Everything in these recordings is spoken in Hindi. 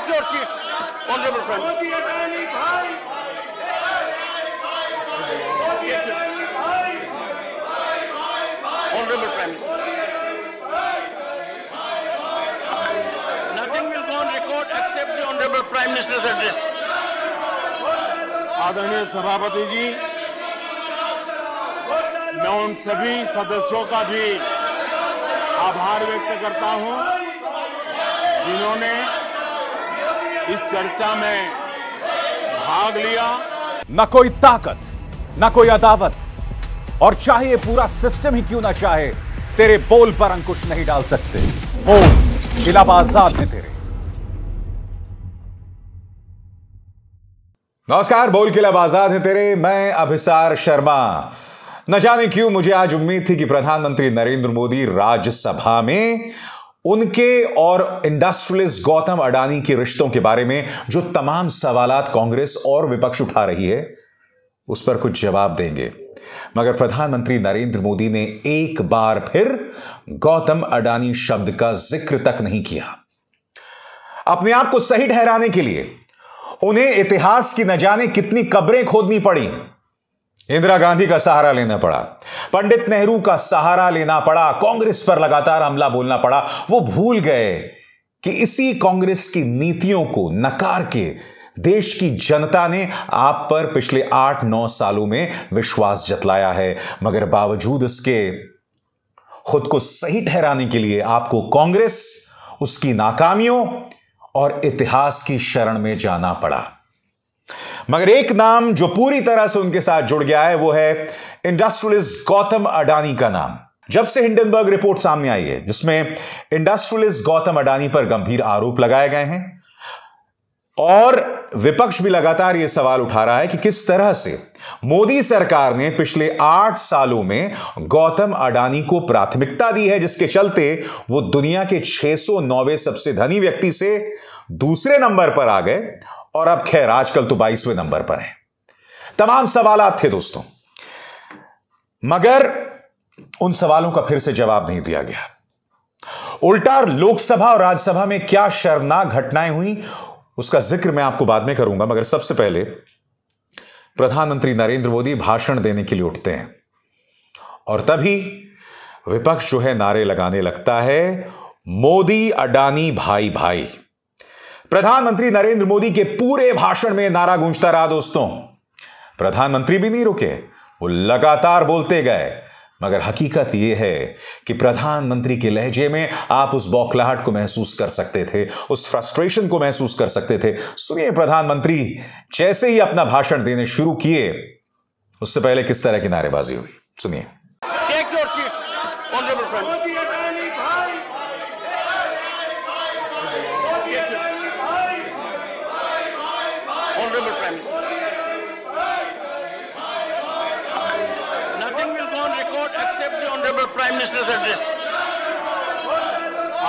take your seat, honourable friend. Honourable friends. Nothing will go on record except the honourable Prime Minister's address. आदरणीय सभापति जी, मैं उन सभी सदस्यों का भी आभार व्यक्त करता हूं जिन्होंने इस चर्चा में भाग लिया। न कोई ताकत, न कोई अदावत, और चाहे पूरा सिस्टम ही क्यों ना चाहे, तेरे बोल पर अंकुश नहीं डाल सकते। बोल इलाब आजाद है तेरे। नमस्कार, बोल के इलाब आजाद है तेरे। मैं अभिसार शर्मा। न जाने क्यों मुझे आज उम्मीद थी कि प्रधानमंत्री नरेंद्र मोदी राज्यसभा में उनके और इंडस्ट्रियलिस्ट गौतम अडानी के रिश्तों के बारे में जो तमाम सवालात कांग्रेस और विपक्ष उठा रही है उस पर कुछ जवाब देंगे, मगर प्रधानमंत्री नरेंद्र मोदी ने एक बार फिर गौतम अडानी शब्द का जिक्र तक नहीं किया। अपने आप को सही ठहराने के लिए उन्हें इतिहास की न जाने कितनी कब्रें खोदनी पड़ी। इंदिरा गांधी का सहारा लेना पड़ा, पंडित नेहरू का सहारा लेना पड़ा, कांग्रेस पर लगातार हमला बोलना पड़ा। वो भूल गए कि इसी कांग्रेस की नीतियों को नकार के देश की जनता ने आप पर पिछले 8-9 सालों में विश्वास जतलाया है, मगर बावजूद इसके खुद को सही ठहराने के लिए आपको कांग्रेस, उसकी नाकामियों और इतिहास की शरण में जाना पड़ा। मगर एक नाम जो पूरी तरह से उनके साथ जुड़ गया है वो है इंडस्ट्रियलिस्ट गौतम अडानी का नाम। जब से हिंडनबर्ग रिपोर्ट सामने आई है जिसमें इंडस्ट्रियलिस्ट गौतम अडानी पर गंभीर आरोप लगाए गए हैं और विपक्ष भी लगातार यह सवाल उठा रहा है कि किस तरह से मोदी सरकार ने पिछले 8 सालों में गौतम अडानी को प्राथमिकता दी है, जिसके चलते वो दुनिया के 609वें सबसे धनी व्यक्ति से दूसरे नंबर पर आ गए और अब खैर आजकल तो 22वें नंबर पर है। तमाम सवालात थे दोस्तों, मगर उन सवालों का फिर से जवाब नहीं दिया गया। उल्टा लोकसभा और राज्यसभा में क्या शर्मनाक घटनाएं हुई उसका जिक्र मैं आपको बाद में करूंगा, मगर सबसे पहले प्रधानमंत्री नरेंद्र मोदी भाषण देने के लिए उठते हैं और तभी विपक्ष जो है नारे लगाने लगता है, मोदी अडानी भाई भाई। प्रधानमंत्री नरेंद्र मोदी के पूरे भाषण में नारा गूंजता रहा दोस्तों। प्रधानमंत्री भी नहीं रुके, वो लगातार बोलते गए, मगर हकीकत यह है कि प्रधानमंत्री के लहजे में आप उस बौखलाहट को महसूस कर सकते थे, उस फ्रस्ट्रेशन को महसूस कर सकते थे। सुनिए, प्रधानमंत्री जैसे ही अपना भाषण देने शुरू किए उससे पहले किस तरह की नारेबाजी हुई, सुनिए।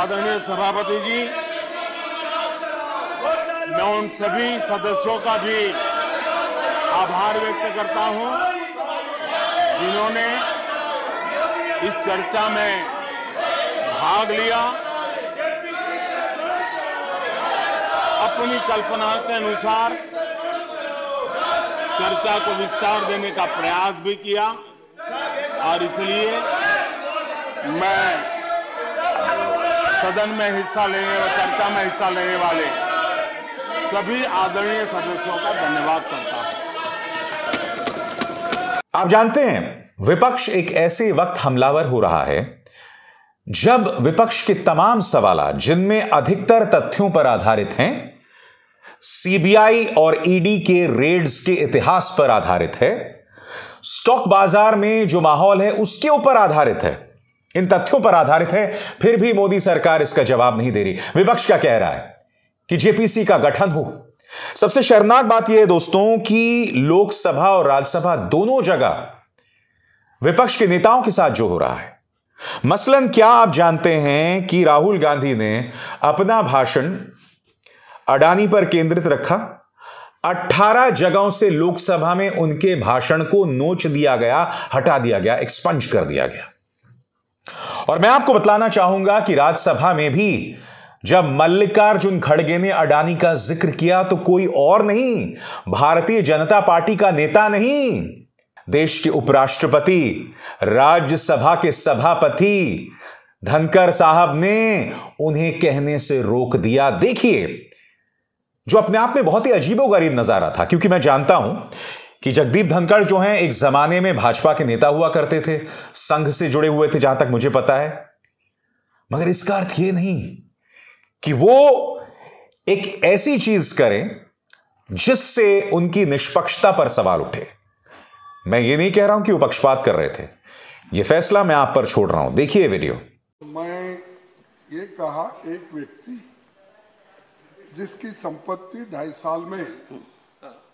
आदरणीय सभापति जी, मैं उन सभी सदस्यों का भी आभार व्यक्त करता हूं जिन्होंने इस चर्चा में भाग लिया, अपनी कल्पना के अनुसार चर्चा को विस्तार देने का प्रयास भी किया और इसलिए मैं सदन में हिस्सा लेने और चर्चा में हिस्सा लेने वाले सभी आदरणीय सदस्यों का धन्यवाद करता हूं। आप जानते हैं विपक्ष एक ऐसे वक्त हमलावर हो रहा है जब विपक्ष के तमाम सवाल जिनमें अधिकतर तथ्यों पर आधारित हैं, सीबीआई और ईडी के रेड्स के इतिहास पर आधारित है, स्टॉक बाजार में जो माहौल है उसके ऊपर आधारित है, इन तथ्यों पर आधारित है, फिर भी मोदी सरकार इसका जवाब नहीं दे रही। विपक्ष क्या कह रहा है कि जेपीसी का गठन हो। सबसे शर्मनाक बात यह है दोस्तों कि लोकसभा और राज्यसभा दोनों जगह विपक्ष के नेताओं के साथ जो हो रहा है, मसलन क्या आप जानते हैं कि राहुल गांधी ने अपना भाषण अडानी पर केंद्रित रखा। 18 जगहों से लोकसभा में उनके भाषण को नोच दिया गया, हटा दिया गया, एक्सपंज कर दिया गया। और मैं आपको बतलाना चाहूंगा कि राज्यसभा में भी जब मल्लिकार्जुन खड़गे ने अडानी का जिक्र किया तो कोई और नहीं, भारतीय जनता पार्टी का नेता नहीं, देश के उपराष्ट्रपति, राज्यसभा के सभापति धनखड़ साहब ने उन्हें कहने से रोक दिया। देखिए, जो अपने आप में बहुत ही अजीबोगरीब नजारा था, क्योंकि मैं जानता हूं कि जगदीप धनखड़ जो हैं एक जमाने में भाजपा के नेता हुआ करते थे, संघ से जुड़े हुए थे जहां तक मुझे पता है, मगर इसका अर्थ यह नहीं कि वो एक ऐसी चीज करें जिससे उनकी निष्पक्षता पर सवाल उठे। मैं ये नहीं कह रहा हूं कि वो पक्षपात कर रहे थे, ये फैसला मैं आप पर छोड़ रहा हूं। देखिए वीडियो। मैं ये कहा, एक व्यक्ति जिसकी संपत्ति 2.5 साल में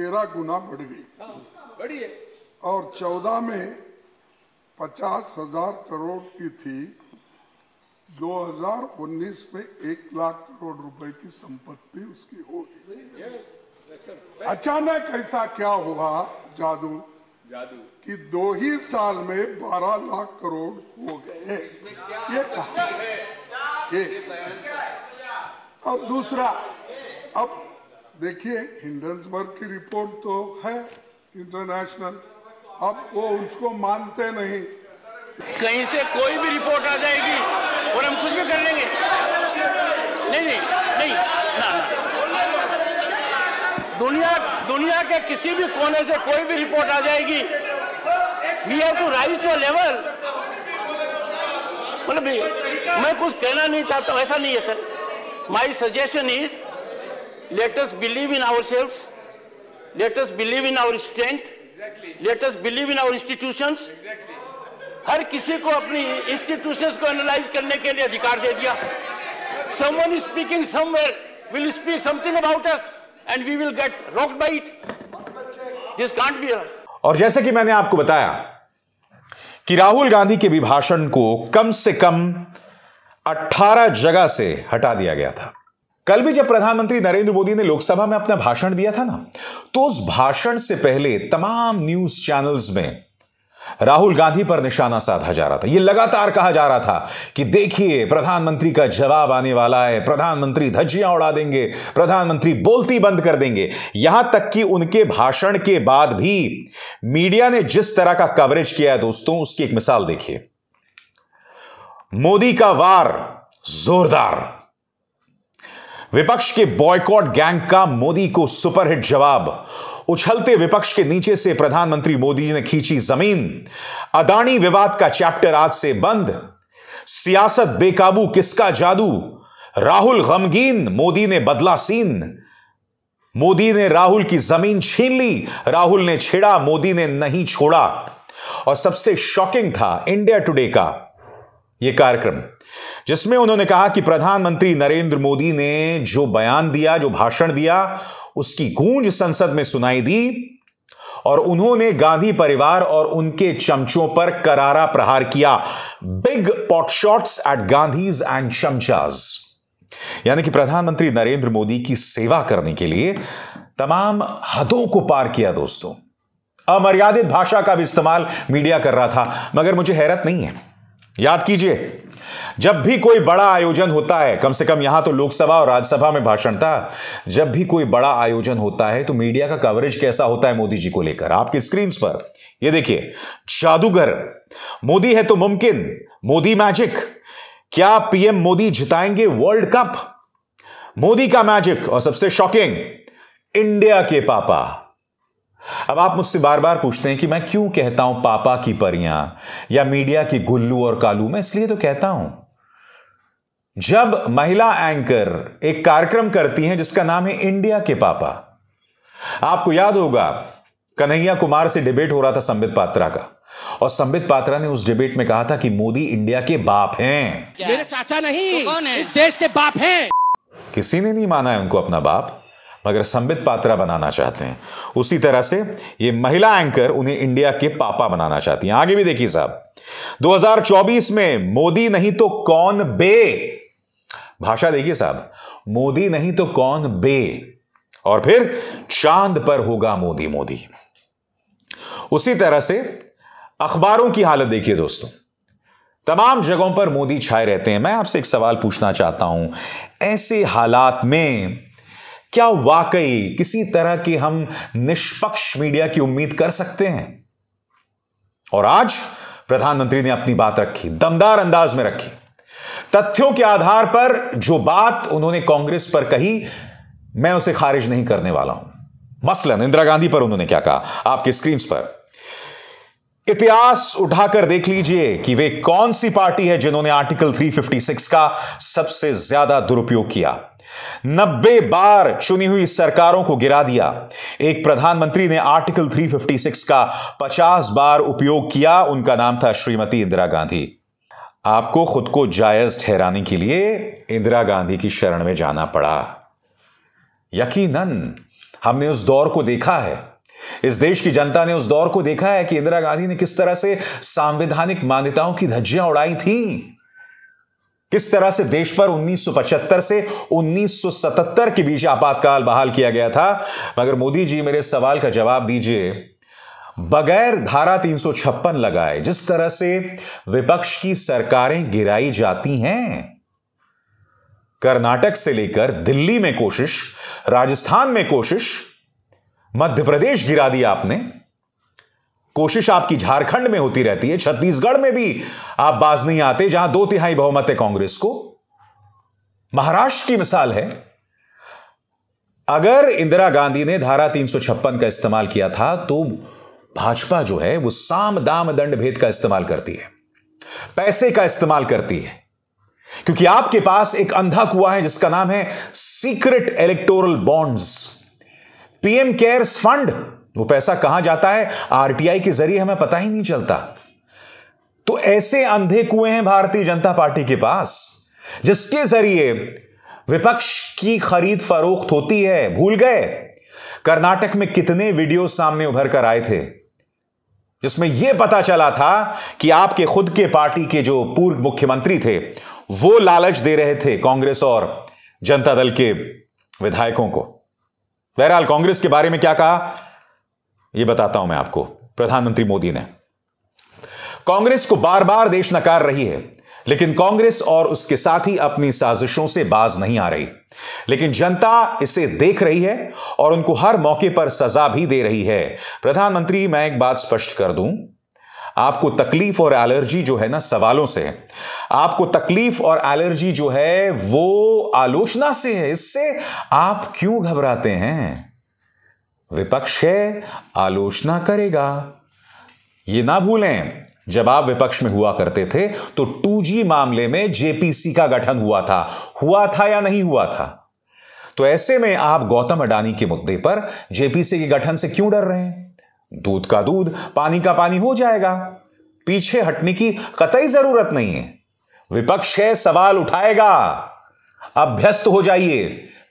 13 गुना बढ़ गई और 14 में 50,000 करोड़ की थी, 2019 में 1 लाख करोड़ रुपए की संपत्ति उसकी होगी। अचानक ऐसा क्या हुआ जादू कि 2 ही साल में 12 लाख करोड़ हो गए, ये कहा ये। और दूसरा, अब देखिए हिंडनबर्ग की रिपोर्ट तो है इंटरनेशनल, अब वो उसको मानते नहीं, कहीं से कोई भी रिपोर्ट आ जाएगी और हम कुछ भी कर लेंगे। नहीं नहीं नहीं ना, दुनिया के किसी भी कोने से कोई भी रिपोर्ट आ जाएगी, we have to rise to a level. मतलब मैं कुछ कहना नहीं चाहता हूं, ऐसा नहीं है sir. My suggestion is let us believe in ourselves, let us believe in our strength, let us believe in our institutions. हर किसी को अपनी इंस्टीट्यूशंस को एनालाइज करने के लिए अधिकार दे दिया। Someone is speaking somewhere will speak something about us and we will get rocked by it, this can't be. और जैसे कि मैंने आपको बताया कि राहुल गांधी के अभिभाषण को कम से कम 18 जगह से हटा दिया गया था। कल भी जब प्रधानमंत्री नरेंद्र मोदी ने लोकसभा में अपना भाषण दिया था ना, तो उस भाषण से पहले तमाम न्यूज चैनल्स में राहुल गांधी पर निशाना साधा जा रहा था। यह लगातार कहा जा रहा था कि देखिए प्रधानमंत्री का जवाब आने वाला है, प्रधानमंत्री धज्जियां उड़ा देंगे, प्रधानमंत्री बोलती बंद कर देंगे। यहां तक कि उनके भाषण के बाद भी मीडिया ने जिस तरह का कवरेज किया है दोस्तों, उसकी एक मिसाल देखिए। मोदी का वार जोरदार, विपक्ष के बॉयकॉट गैंग का मोदी को सुपरहिट जवाब, उछलते विपक्ष के नीचे से प्रधानमंत्री मोदी जी ने खींची जमीन, अडानी विवाद का चैप्टर आज से बंद, सियासत बेकाबू किसका जादू, राहुल गमगीन मोदी ने बदला सीन, मोदी ने राहुल की जमीन छीन ली, राहुल ने छेड़ा मोदी ने नहीं छोड़ा। और सबसे शॉकिंग था इंडिया टुडे का यह कार्यक्रम, जिसमें उन्होंने कहा कि प्रधानमंत्री नरेंद्र मोदी ने जो बयान दिया, जो भाषण दिया, उसकी गूंज संसद में सुनाई दी और उन्होंने गांधी परिवार और उनके चमचों पर करारा प्रहार किया। Big pot shots at Gandhis and chamchas. यानी कि प्रधानमंत्री नरेंद्र मोदी की सेवा करने के लिए तमाम हदों को पार किया दोस्तों। अमर्यादित भाषा का भी इस्तेमाल मीडिया कर रहा था, मगर मुझे हैरत नहीं है। याद कीजिए, जब भी कोई बड़ा आयोजन होता है, कम से कम यहां तो लोकसभा और राज्यसभा में भाषण था, जब भी कोई बड़ा आयोजन होता है तो मीडिया का कवरेज कैसा होता है मोदी जी को लेकर। आपकी स्क्रीन पर ये देखिए, जादूगर मोदी है तो मुमकिन, मोदी मैजिक, क्या पीएम मोदी जिताएंगे वर्ल्ड कप, मोदी का मैजिक, और सबसे शॉकिंग इंडिया के पापा। अब आप मुझसे बार बार पूछते हैं कि मैं क्यों कहता हूं पापा की परियां या मीडिया की गुल्लू और कालू। मैं इसलिए तो कहता हूं, जब महिला एंकर एक कार्यक्रम करती हैं जिसका नाम है इंडिया के पापा, आपको याद होगा कन्हैया कुमार से डिबेट हो रहा था संबित पात्रा का, और संबित पात्रा ने उस डिबेट में कहा था कि मोदी इंडिया के बाप हैं। मेरे चाचा नहीं, तो कौन है? इस देश के बाप हैं। किसी ने नहीं माना है उनको अपना बाप, मगर संबित पात्रा बनाना चाहते हैं। उसी तरह से ये महिला एंकर उन्हें इंडिया के पापा बनाना चाहती हैं। आगे भी देखिए साहब, 2024 में मोदी नहीं तो कौन बे, भाषा देखिए साहब, मोदी नहीं तो कौन बे, और फिर चांद पर होगा मोदी मोदी। उसी तरह से अखबारों की हालत देखिए दोस्तों, तमाम जगहों पर मोदी छाए रहते हैं। मैं आपसे एक सवाल पूछना चाहता हूं, ऐसे हालात में क्या वाकई किसी तरह की हम निष्पक्ष मीडिया की उम्मीद कर सकते हैं? और आज प्रधानमंत्री ने अपनी बात रखी, दमदार अंदाज में रखी। तथ्यों के आधार पर जो बात उन्होंने कांग्रेस पर कही, मैं उसे खारिज नहीं करने वाला हूं। मसलन इंदिरा गांधी पर उन्होंने क्या कहा, आपके स्क्रीन पर इतिहास उठाकर देख लीजिए कि वे कौन सी पार्टी है जिन्होंने आर्टिकल 356 का सबसे ज्यादा दुरुपयोग किया। 90 बार चुनी हुई सरकारों को गिरा दिया। एक प्रधानमंत्री ने आर्टिकल 356 का 50 बार उपयोग किया, उनका नाम था श्रीमती इंदिरा गांधी। आपको खुद को जायज ठहराने के लिए इंदिरा गांधी की शरण में जाना पड़ा। यकीनन हमने उस दौर को देखा है, इस देश की जनता ने उस दौर को देखा है कि इंदिरा गांधी ने किस तरह से संवैधानिक मान्यताओं की धज्जियां उड़ाई थी, किस तरह से देश पर 1975 से 1977 के बीच आपातकाल बहाल किया गया था। मगर मोदी जी, मेरे सवाल का जवाब दीजिए, बगैर धारा 356 लगाए जिस तरह से विपक्ष की सरकारें गिराई जाती हैं, कर्नाटक से लेकर दिल्ली में कोशिश, राजस्थान में कोशिश, मध्य प्रदेश गिरा दिया आपने, कोशिश आपकी झारखंड में होती रहती है, छत्तीसगढ़ में भी आप बाज नहीं आते जहां 2/3 बहुमत है कांग्रेस को। महाराष्ट्र की मिसाल है, अगर इंदिरा गांधी ने धारा 356 का इस्तेमाल किया था तो भाजपा जो है वो साम दाम दंड भेद का इस्तेमाल करती है, पैसे का इस्तेमाल करती है, क्योंकि आपके पास एक अंधा कुआं है जिसका नाम है secret electoral bonds, PM cares fund. वो पैसा कहां जाता है आरटीआई के जरिए हमें पता ही नहीं चलता। तो ऐसे अंधे कुएं हैं भारतीय जनता पार्टी के पास जिसके जरिए विपक्ष की खरीद फरोख्त होती है। भूल गए कर्नाटक में कितने वीडियो सामने उभर कर आए थे जिसमें यह पता चला था कि आपके खुद के पार्टी के जो पूर्व मुख्यमंत्री थे वो लालच दे रहे थे कांग्रेस और जनता दल के विधायकों को। बहरहाल कांग्रेस के बारे में क्या कहा यह बताता हूं मैं आपको। प्रधानमंत्री मोदी ने कांग्रेस को बार बार देश नकार रही है, लेकिन कांग्रेस और उसके साथी अपनी साजिशों से बाज नहीं आ रही, लेकिन जनता इसे देख रही है और उनको हर मौके पर सजा भी दे रही है। प्रधानमंत्री, मैं एक बात स्पष्ट कर दूं, आपको तकलीफ और एलर्जी जो है ना सवालों से, आपको तकलीफ और एलर्जी जो है वो आलोचना से है, इससे आप क्यों घबराते हैं? विपक्ष है, आलोचना करेगा, ये ना भूलें। जब आप विपक्ष में हुआ करते थे तो 2G मामले में जेपीसी का गठन हुआ था या नहीं हुआ था? तो ऐसे में आप गौतम अडानी के मुद्दे पर जेपीसी के गठन से क्यों डर रहे हैं? दूध का दूध पानी का पानी हो जाएगा, पीछे हटने की कतई जरूरत नहीं है। विपक्ष है, सवाल उठाएगा, अभ्यस्त हो जाइए,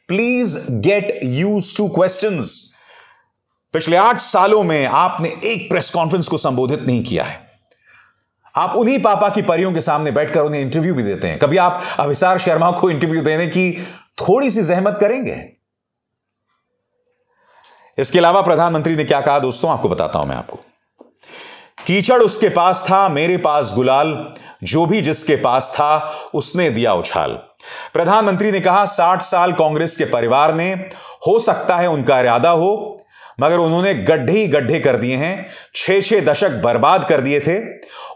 please get used to questions. पिछले 8 सालों में आपने एक प्रेस कॉन्फ्रेंस को संबोधित नहीं किया है। आप उन्हीं पापा की परियों के सामने बैठकर उन्हें इंटरव्यू भी देते हैं। कभी आप अभिसार शर्मा को इंटरव्यू देने की थोड़ी सी जहमत करेंगे? इसके अलावा प्रधानमंत्री ने क्या कहा दोस्तों, आपको बताता हूं मैं आपको। कीचड़ उसके पास था, मेरे पास गुलाल, जो भी जिसके पास था उसने दिया उछाल। प्रधानमंत्री ने कहा 60 साल कांग्रेस के परिवार ने, हो सकता है उनका इरादा हो, मगर उन्होंने गड्ढे ही गड्ढे कर दिए हैं, 6 दशक बर्बाद कर दिए थे।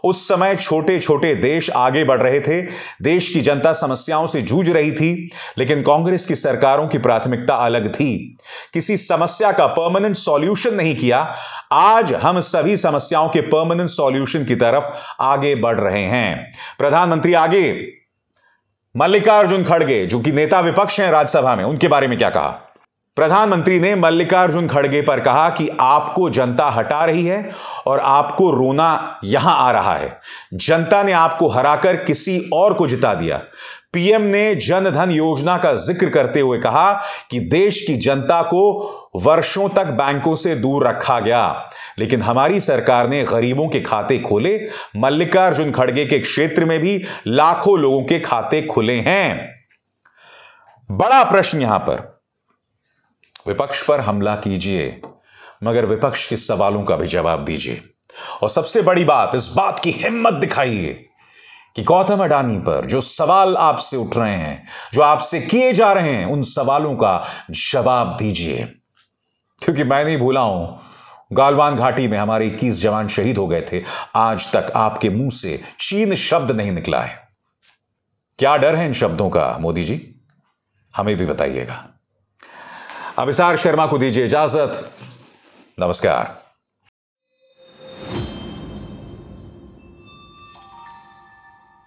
उस समय छोटे छोटे देश आगे बढ़ रहे थे, देश की जनता समस्याओं से जूझ रही थी, लेकिन कांग्रेस की सरकारों की प्राथमिकता अलग थी, किसी समस्या का परमानेंट सॉल्यूशन नहीं किया। आज हम सभी समस्याओं के परमानेंट सॉल्यूशन की तरफ आगे बढ़ रहे हैं। प्रधानमंत्री आगे मल्लिकार्जुन खड़गे, जो कि नेता विपक्ष हैं राज्यसभा में, उनके बारे में क्या कहा? प्रधानमंत्री ने मल्लिकार्जुन खड़गे पर कहा कि आपको जनता हटा रही है और आपको रोना यहां आ रहा है। जनता ने आपको हराकर किसी और को जिता दिया। पीएम ने जनधन योजना का जिक्र करते हुए कहा कि देश की जनता को वर्षों तक बैंकों से दूर रखा गया, लेकिन हमारी सरकार ने गरीबों के खाते खोले। मल्लिकार्जुन खड़गे के क्षेत्र में भी लाखों लोगों के खाते खुले हैं। बड़ा प्रश्न यहां पर, विपक्ष पर हमला कीजिए मगर विपक्ष के सवालों का भी जवाब दीजिए, और सबसे बड़ी बात, इस बात की हिम्मत दिखाइए कि गौतम अडानी पर जो सवाल आपसे उठ रहे हैं, जो आपसे किए जा रहे हैं, उन सवालों का जवाब दीजिए। क्योंकि मैं नहीं भूला हूं, गालवान घाटी में हमारे 21 जवान शहीद हो गए थे, आज तक आपके मुंह से चीन शब्द नहीं निकला है। क्या डर है इन शब्दों का मोदी जी, हमें भी बताइएगा। अभिसार शर्मा को दीजिए इजाजत। नमस्कार।